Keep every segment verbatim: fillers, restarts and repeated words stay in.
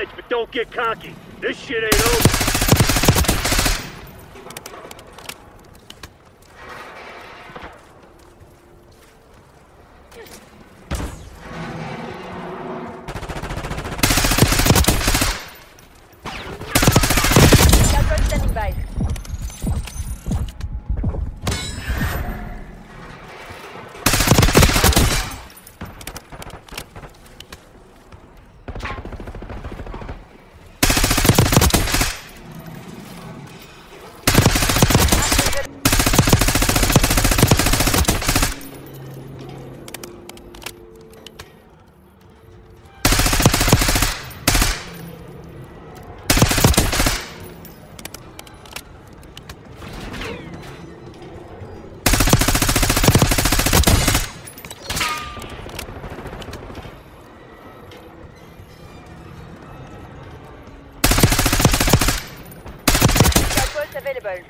edge, but don't get cocky. This shit ain't over. Available.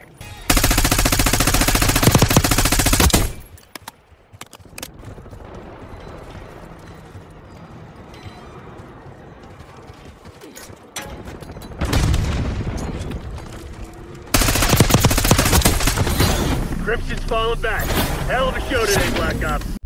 Crimson's falling back. Hell of a show today, Black Ops.